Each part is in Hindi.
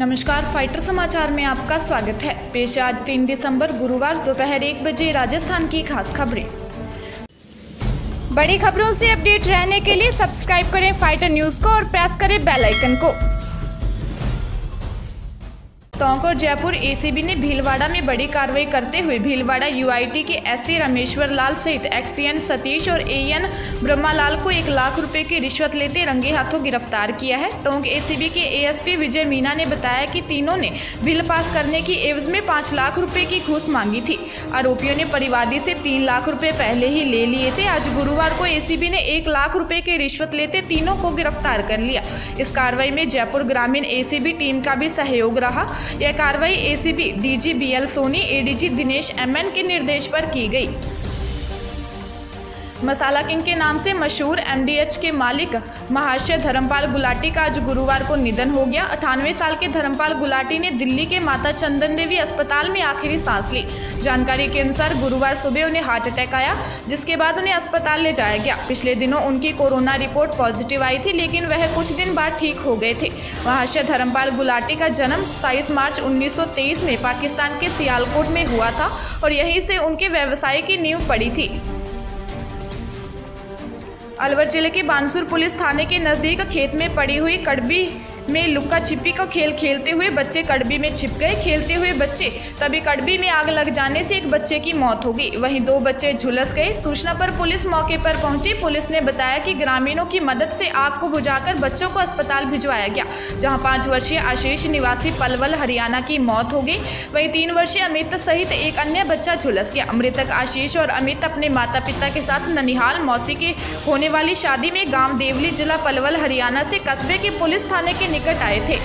नमस्कार, फाइटर समाचार में आपका स्वागत है। पेश आज 3 दिसंबर गुरुवार दोपहर 1 बजे राजस्थान की खास खबरें। बड़ी खबरों से अपडेट रहने के लिए सब्सक्राइब करें फाइटर न्यूज को और प्रेस करें बेल आइकन को। टोंक और जयपुर एसीबी ने भीलवाड़ा में बड़ी कार्रवाई करते हुए भीलवाड़ा यूआईटी के एससी रमेश्वर लाल सहित एक्सीएन सतीश और एएन ब्रह्मालाल को 1 लाख रुपए की रिश्वत लेते रंगे हाथों गिरफ्तार किया है। टोंक एसीबी के एएसपी विजय मीना ने बताया कि तीनों ने बिल पास करने की एवज में 5 लाख रुपए की घूस मांगी थी। आरोपियों ने परिवादी से 3 लाख रुपए पहले ही ले लिए थे। आज गुरुवार को एसीबी ने 1 लाख रुपए की रिश्वत लेते तीनों को गिरफ्तार कर लिया। इस कार्रवाई में जयपुर ग्रामीण एसीबी टीम का भी सहयोग रहा। यह कार्रवाई ACB DG BL Soni, ADG Dinesh MN के निर्देश पर की गई। मसाला किंग के नाम से मशहूर एमडीएच के मालिक महाशय धर्मपाल गुलाटी का आज गुरुवार को निधन हो गया। 98 साल के धर्मपाल गुलाटी ने दिल्ली के माता चंदन देवी अस्पताल में आखिरी सांस ली। जानकारी के अनुसार गुरुवार सुबह उन्हें हार्ट अटैक आया, जिसके बाद उन्हें अस्पताल ले जाया गया। पिछले दिनों उनकी कोरोना रिपोर्ट पॉजिटिव आई थी, लेकिन वह कुछ दिन बाद ठीक हो गए थे। महाशय धर्मपाल गुलाटी का जन्म 27 मार्च 1923 में पाकिस्तान के सियालकोट में हुआ था और यहीं से उनके व्यवसाय की नींव पड़ी थी। अलवर जिले के बांसूर पुलिस थाने के नज़दीक खेत में पड़ी हुई कड़बी में लुक्का छिपी का खेल खेलते हुए बच्चे कड़बी में छिप गए। खेलते हुए बच्चे तभी कड़बी में आग लग जाने से एक बच्चे की मौत हो गई, वहीं 2 बच्चे झुलस गए। सूचना पर पुलिस मौके पर पहुंची। पुलिस ने बताया कि ग्रामीणों की मदद से आग को बुझाकर बच्चों को अस्पताल भिजवाया गया, जहां 5 वर्षीय आशीष निवासी पलवल हरियाणा की मौत हो गई, वहीं 3 वर्षीय अमित सहित एक अन्य बच्चा झुलस गया। मृतक आशीष और अमित अपने माता पिता के साथ ननिहाल मौसी के होने वाली शादी में गाँव देवली जिला पलवल हरियाणा से कस्बे के पुलिस थाने के निकट आए थे।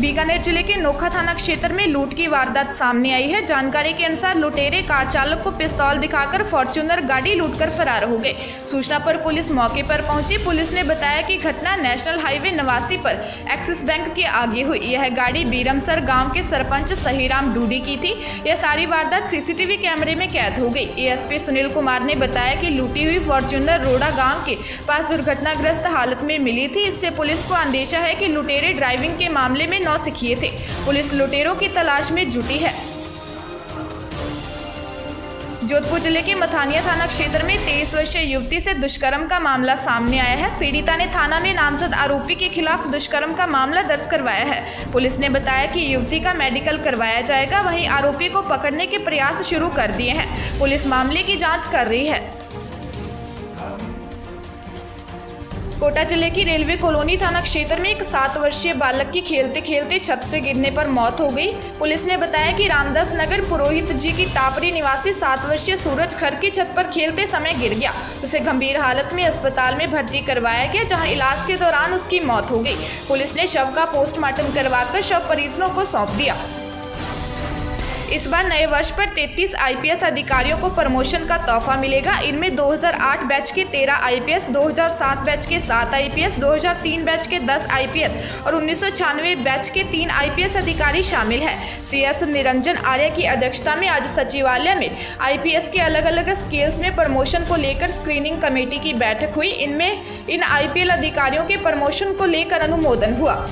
बीकानेर जिले के नोखा थाना क्षेत्र में लूट की वारदात सामने आई है। जानकारी के अनुसार लुटेरे कार चालक को पिस्तौल दिखाकर फॉर्च्यूनर गाड़ी लूटकर फरार हो गए। सूचना पर पुलिस मौके पर पहुंची। पुलिस ने बताया कि घटना नेशनल हाईवे 89 पर एक्सिस बैंक के आगे हुई। यह गाड़ी बीरमसर गांव के सरपंच सहीराम डूडी की थी। यह सारी वारदात CCTV कैमरे में कैद हो गई। ASP सुनील कुमार ने बताया कि लूटी हुई फॉर्च्यूनर रोड़ा गाँव के पास दुर्घटनाग्रस्त हालत में मिली थी। इससे पुलिस को अंदेशा है कि लुटेरे ड्राइविंग के मामले में सीखिए थे। पुलिस लुटेरों की तलाश में जुटी है। जोधपुर जिले के मथानिया थाना क्षेत्र में 23 वर्षीय युवती से दुष्कर्म का मामला सामने आया है। पीड़िता ने थाना में नामजद आरोपी के खिलाफ दुष्कर्म का मामला दर्ज करवाया है। पुलिस ने बताया कि युवती का मेडिकल करवाया जाएगा, वहीं आरोपी को पकड़ने के प्रयास शुरू कर दिए हैं। पुलिस मामले की जाँच कर रही है। कोटा जिले की रेलवे कॉलोनी थाना क्षेत्र में एक 7 वर्षीय बालक की खेलते खेलते छत से गिरने पर मौत हो गई। पुलिस ने बताया कि रामदास नगर पुरोहित जी की तापड़ी निवासी 7 वर्षीय सूरज घर की छत पर खेलते समय गिर गया। उसे गंभीर हालत में अस्पताल में भर्ती करवाया गया, जहां इलाज के दौरान उसकी मौत हो गई। पुलिस ने शव का पोस्टमार्टम करवाकर शव परिजनों को सौंप दिया। इस बार नए वर्ष पर 33 IPS अधिकारियों को प्रमोशन का तोहफा मिलेगा। इनमें 2008 बैच के 13 IPS, 2007 बैच के 7 IPS, 2003 बैच के 10 IPS और 1996 बैच के 3 IPS अधिकारी शामिल हैं। CS निरंजन आर्य की अध्यक्षता में आज सचिवालय में IPS के अलग अलग स्केल्स में प्रमोशन को लेकर स्क्रीनिंग कमेटी की बैठक हुई। इनमें इन IPL अधिकारियों के प्रमोशन को लेकर अनुमोदन हुआ।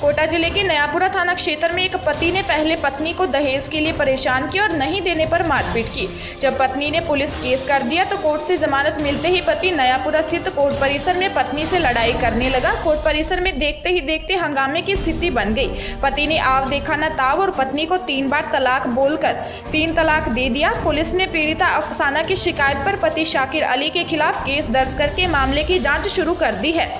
कोटा जिले के नयापुरा थाना क्षेत्र में एक पति ने पहले पत्नी को दहेज के लिए परेशान किया और नहीं देने पर मारपीट की। जब पत्नी ने पुलिस केस कर दिया तो कोर्ट से जमानत मिलते ही पति नयापुरा स्थित कोर्ट परिसर में पत्नी से लड़ाई करने लगा। कोर्ट परिसर में देखते ही देखते हंगामे की स्थिति बन गई। पति ने आव देखा न ताव और पत्नी को 3 बार तलाक बोलकर 3 तलाक दे दिया। पुलिस ने पीड़िता अफसाना की शिकायत पर पति शाकिर अली के खिलाफ केस दर्ज करके मामले की जाँच शुरू कर दी है।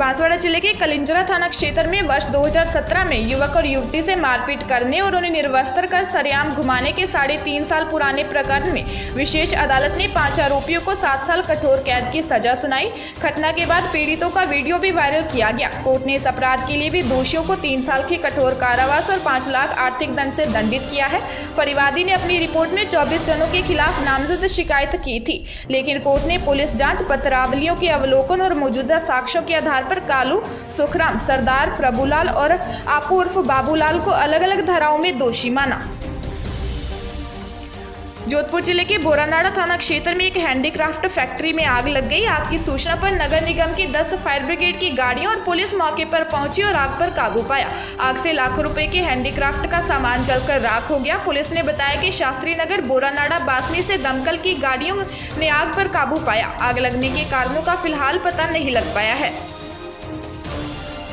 बांसवाड़ा जिले के कलिंजरा थाना क्षेत्र में वर्ष 2017 में युवक और युवती से मारपीट करने और उन्हें निर्वस्त्र कर सरेआम घुमाने के 3.5 साल पुराने प्रकरण में विशेष अदालत ने 5 आरोपियों को 7 साल कठोर कैद की सजा सुनाई। घटना के बाद पीड़ितों का वीडियो भी वायरल किया गया। कोर्ट ने इस अपराध के लिए भी दोषियों को 3 साल के कठोर कारावास और 5 लाख आर्थिक दंड से दंडित किया है। परिवादी ने अपनी रिपोर्ट में 24 जनों के खिलाफ नामजद शिकायत की थी, लेकिन कोर्ट ने पुलिस जाँच, पत्रावलियों के अवलोकन और मौजूदा साक्ष्यों के आधार पर कालू, सुखराम, सरदार प्रभुलाल और अपूर्व बाबूलाल को अलग अलग धाराओं में दोषी माना। जोधपुर जिले के बोरानाडा थाना क्षेत्र में एक हैंडीक्राफ्ट फैक्ट्री में आग लग गई। आग की सूचना पर नगर निगम की 10 फायर ब्रिगेड की गाड़ियां और पुलिस मौके पर पहुंची और आग पर काबू पाया। आग से लाखों रुपए के हैंडीक्राफ्ट का सामान जलकर राख हो गया। पुलिस ने बताया कि शास्त्री नगर, बोरानाडा, बासनी से दमकल की गाड़ियों ने आग पर काबू पाया। आग लगने के कारणों का फिलहाल पता नहीं लग पाया है।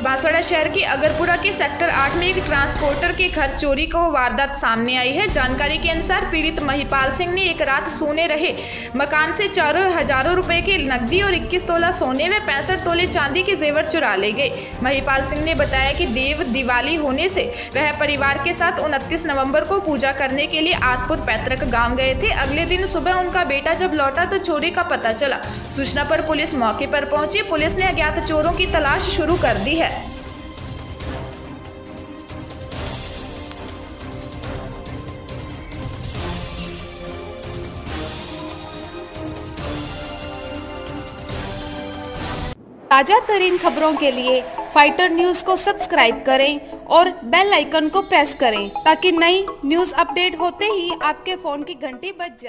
बांसवाड़ा शहर के अगरपुरा के सेक्टर 8 में एक ट्रांसपोर्टर के घर चोरी को वारदात सामने आई है। जानकारी के अनुसार पीड़ित महिपाल सिंह ने एक रात सोने रहे मकान से 4,000 रुपए के नकदी और 21 तोला सोने व 65 तोले चांदी के जेवर चुरा ले गए। महिपाल सिंह ने बताया कि देव दिवाली होने से वह परिवार के साथ 29 नवम्बर को पूजा करने के लिए आसपुर पैतृक गाँव गए थे। अगले दिन सुबह उनका बेटा जब लौटा तो चोरी का पता चला। सूचना पर पुलिस मौके पर पहुंची। पुलिस ने अज्ञात चोरों की तलाश शुरू कर दी है। ताजा तरीन खबरों के लिए फाइटर न्यूज को सब्सक्राइब करें और बेल आइकन को प्रेस करें ताकि नई न्यूज अपडेट होते ही आपके फोन की घंटी बज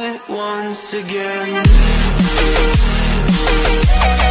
जाए।